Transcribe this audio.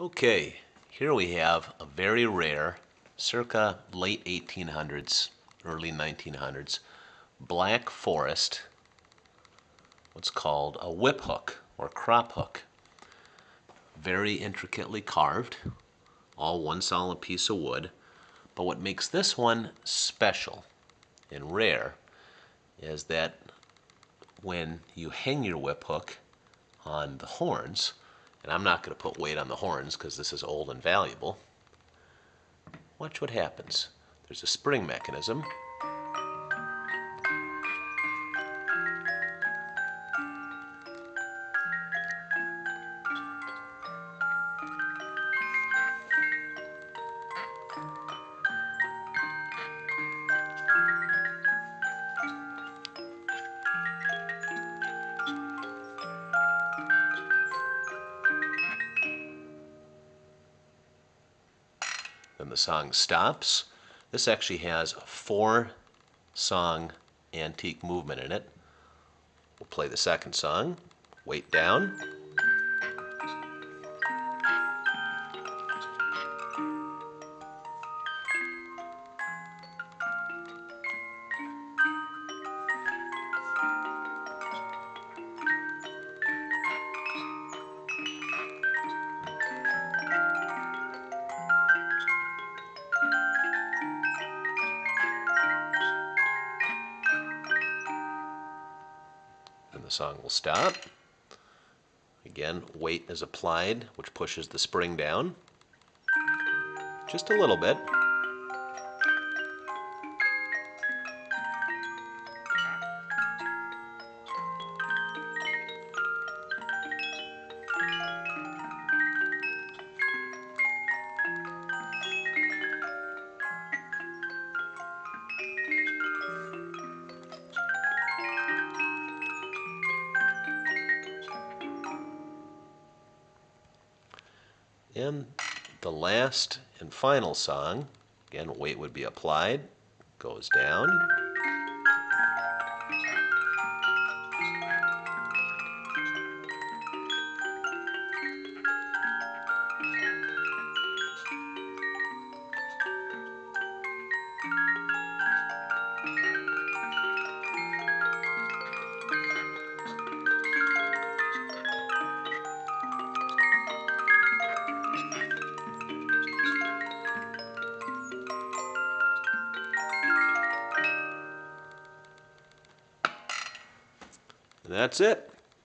Okay, here we have a very rare, circa late 1800s, early 1900s, Black Forest, what's called a whip hook or crop hook. Very intricately carved, all one solid piece of wood. But what makes this one special and rare is that when you hang your whip hook on the horns, and I'm not going to put weight on the horns because this is old and valuable, watch what happens. There's a spring mechanism. The song stops. This actually has a 4-song antique movement in it. We'll play the second song, weight down. The song will stop. Again, weight is applied, which pushes the spring down just a little bit. And the last and final song, again, weight would be applied, goes down. That's it.